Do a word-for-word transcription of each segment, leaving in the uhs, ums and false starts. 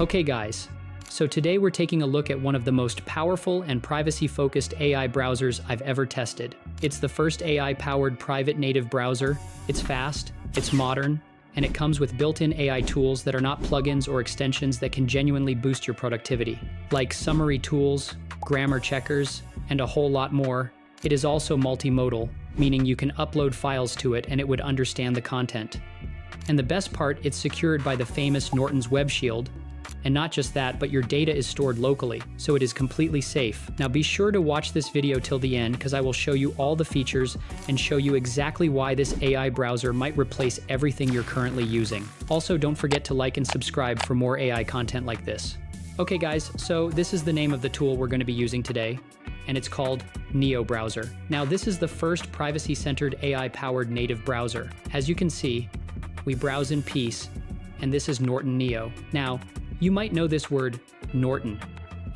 Okay guys, so today we're taking a look at one of the most powerful and privacy-focused A I browsers I've ever tested. It's the first A I-powered private native browser. It's fast, it's modern, and it comes with built-in A I tools that are not plugins or extensions that can genuinely boost your productivity, like summary tools, grammar checkers, and a whole lot more. It is also multimodal, meaning you can upload files to it and it would understand the content. And the best part, it's secured by the famous Norton's Web Shield. And not just that, but your data is stored locally, so it is completely safe. Now be sure to watch this video till the end, because I will show you all the features and show you exactly why this A I browser might replace everything you're currently using. Also, don't forget to like and subscribe for more A I content like this. Okay guys, so this is the name of the tool we're going to be using today, and it's called Neo Browser. Now this is the first privacy-centered A I-powered native browser. As you can see, we browse in peace, and this is Norton Neo. Now, you might know this word, Norton,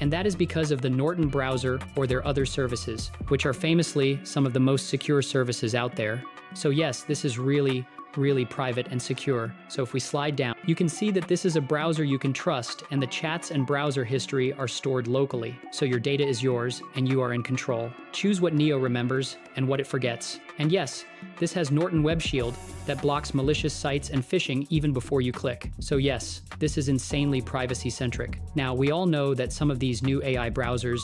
and that is because of the Norton browser or their other services, which are famously some of the most secure services out there. So yes, this is really, really private and secure. So if we slide down, you can see that this is a browser you can trust, and the chats and browser history are stored locally. So your data is yours and you are in control. Choose what Neo remembers and what it forgets. And yes, this has Norton Web Shield that blocks malicious sites and phishing even before you click. So yes, this is insanely privacy-centric. Now, we all know that some of these new A I browsers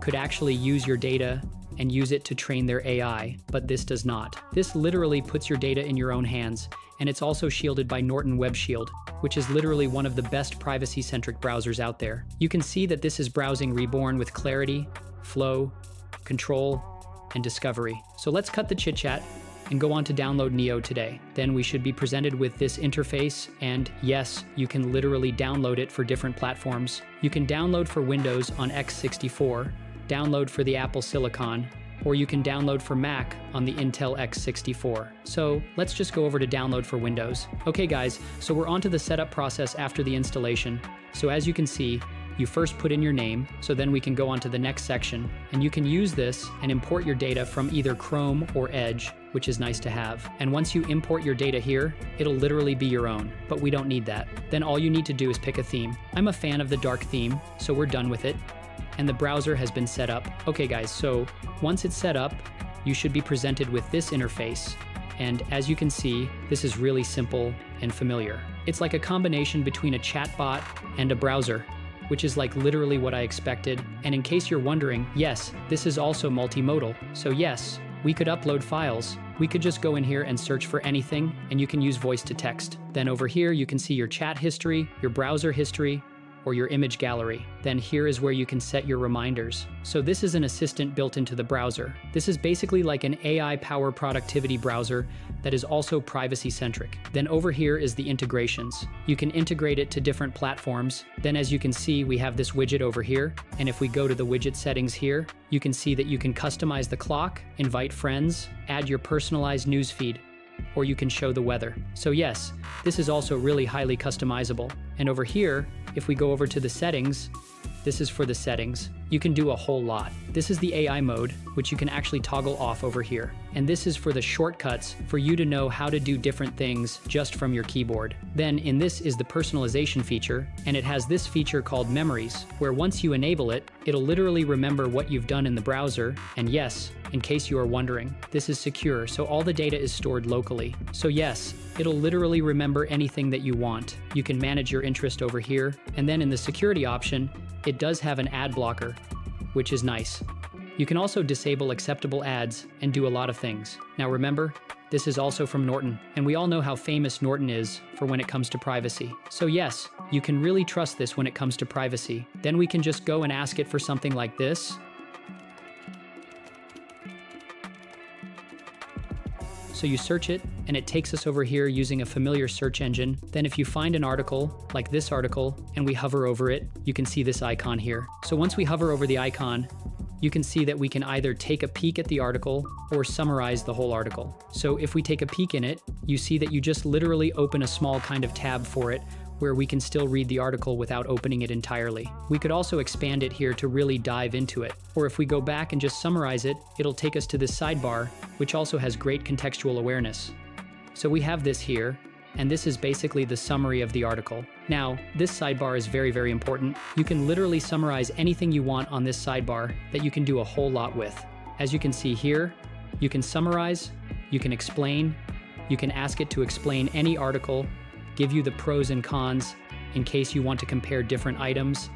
could actually use your data and use it to train their A I, but this does not. This literally puts your data in your own hands, and it's also shielded by Norton Web Shield, which is literally one of the best privacy-centric browsers out there. You can see that this is browsing reborn with clarity, flow, control, and discovery. So let's cut the chit-chat and go on to download Neo today. Then we should be presented with this interface, and yes, you can literally download it for different platforms. You can download for Windows on x sixty-four, download for the Apple Silicon, or you can download for Mac on the Intel x sixty-four. So let's just go over to download for Windows. Okay guys, so we're onto the setup process after the installation. So as you can see, you first put in your name, so then we can go on to the next section, and you can use this and import your data from either Chrome or Edge, which is nice to have. And once you import your data here, it'll literally be your own, but we don't need that. Then all you need to do is pick a theme. I'm a fan of the dark theme, so we're done with it. And the browser has been set up. Okay guys, so once it's set up, you should be presented with this interface. And as you can see, this is really simple and familiar. It's like a combination between a chatbot and a browser, which is like literally what I expected. And in case you're wondering, yes, this is also multimodal. So yes, we could upload files. We could just go in here and search for anything, and you can use voice to text. Then over here, you can see your chat history, your browser history, or your image gallery. Then here is where you can set your reminders. So this is an assistant built into the browser. This is basically like an A I power productivity browser that is also privacy centric. Then over here is the integrations. You can integrate it to different platforms. Then as you can see, we have this widget over here. And if we go to the widget settings here, you can see that you can customize the clock, invite friends, add your personalized newsfeed, or you can show the weather. So yes, this is also really highly customizable. And over here, if we go over to the settings, this is for the settings. You can do a whole lot. This is the A I mode, which you can actually toggle off over here. And this is for the shortcuts, for you to know how to do different things just from your keyboard. Then in this is the personalization feature, and it has this feature called memories, where once you enable it, it'll literally remember what you've done in the browser. And yes, in case you are wondering, this is secure, so all the data is stored locally. So yes, it'll literally remember anything that you want. You can manage your interest over here. And then in the security option, it does have an ad blocker, which is nice. You can also disable acceptable ads and do a lot of things. Now remember, this is also from Norton, and we all know how famous Norton is for when it comes to privacy. So yes, you can really trust this when it comes to privacy. Then we can just go and ask it for something like this. So you search it, and it takes us over here using a familiar search engine. Then if you find an article, like this article, and we hover over it, you can see this icon here. So once we hover over the icon, you can see that we can either take a peek at the article or summarize the whole article. So if we take a peek in it, you see that you just literally open a small kind of tab for it, where we can still read the article without opening it entirely. We could also expand it here to really dive into it. Or if we go back and just summarize it, it'll take us to this sidebar, which also has great contextual awareness. So we have this here, and this is basically the summary of the article. Now, this sidebar is very, very important. You can literally summarize anything you want on this sidebar that you can do a whole lot with. As you can see here, you can summarize, you can explain, you can ask it to explain any article, give you the pros and cons in case you want to compare different items,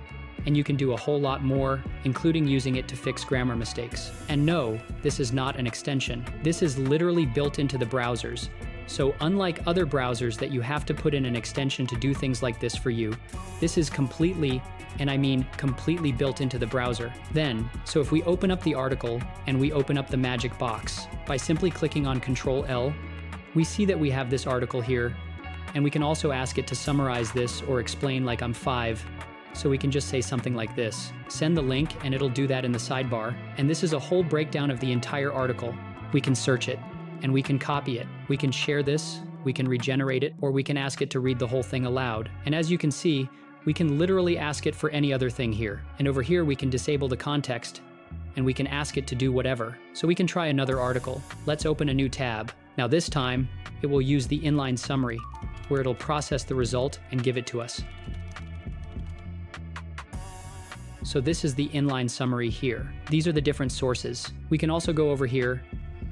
and you can do a whole lot more, including using it to fix grammar mistakes. And no, this is not an extension. This is literally built into the browsers. So unlike other browsers that you have to put in an extension to do things like this for you, this is completely, and I mean completely, built into the browser. Then, so if we open up the article and we open up the magic box, by simply clicking on control L, we see that we have this article here, and we can also ask it to summarize this or explain, like I'm five. So we can just say something like this. Send the link and it'll do that in the sidebar. And this is a whole breakdown of the entire article. We can search it and we can copy it. We can share this, we can regenerate it, or we can ask it to read the whole thing aloud. And as you can see, we can literally ask it for any other thing here. And over here, we can disable the context and we can ask it to do whatever. So we can try another article. Let's open a new tab. Now this time, it will use the inline summary where it'll process the result and give it to us. So this is the inline summary here. These are the different sources. We can also go over here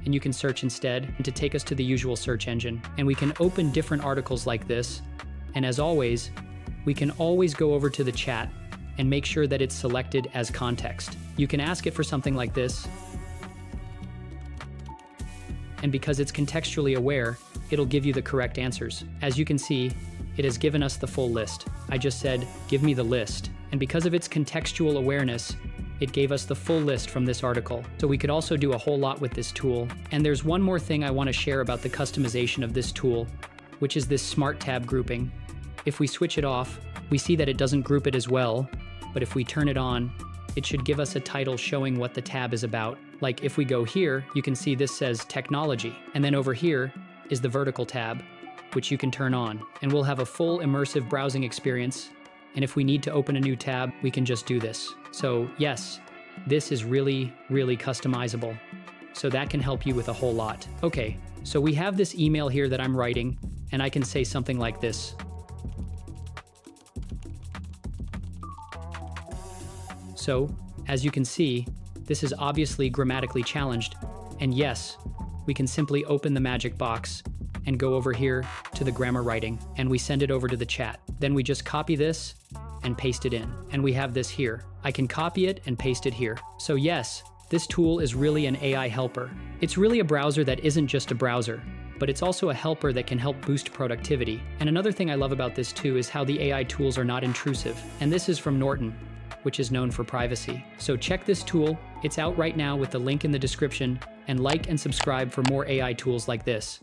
and you can search instead, and to take us to the usual search engine. And we can open different articles like this. And as always, we can always go over to the chat and make sure that it's selected as context. You can ask it for something like this. And because it's contextually aware, it'll give you the correct answers. As you can see, it has given us the full list. I just said, give me the list. And because of its contextual awareness, it gave us the full list from this article. So we could also do a whole lot with this tool. And there's one more thing I want to share about the customization of this tool, which is this smart tab grouping. If we switch it off, we see that it doesn't group it as well, but if we turn it on, it should give us a title showing what the tab is about. Like if we go here, you can see this says technology. And then over here is the vertical tab, which you can turn on, and we'll have a full immersive browsing experience. And if we need to open a new tab, we can just do this. So yes, this is really, really customizable. So that can help you with a whole lot. Okay, so we have this email here that I'm writing, and I can say something like this. So, as you can see, this is obviously grammatically challenged. And yes, we can simply open the magic box and go over here to the grammar writing, and we send it over to the chat. Then we just copy this and paste it in. And we have this here. I can copy it and paste it here. So yes, this tool is really an A I helper. It's really a browser that isn't just a browser, but it's also a helper that can help boost productivity. And another thing I love about this too is how the A I tools are not intrusive. And this is from Norton, which is known for privacy. So check this tool. It's out right now with the link in the description, and like and subscribe for more A I tools like this.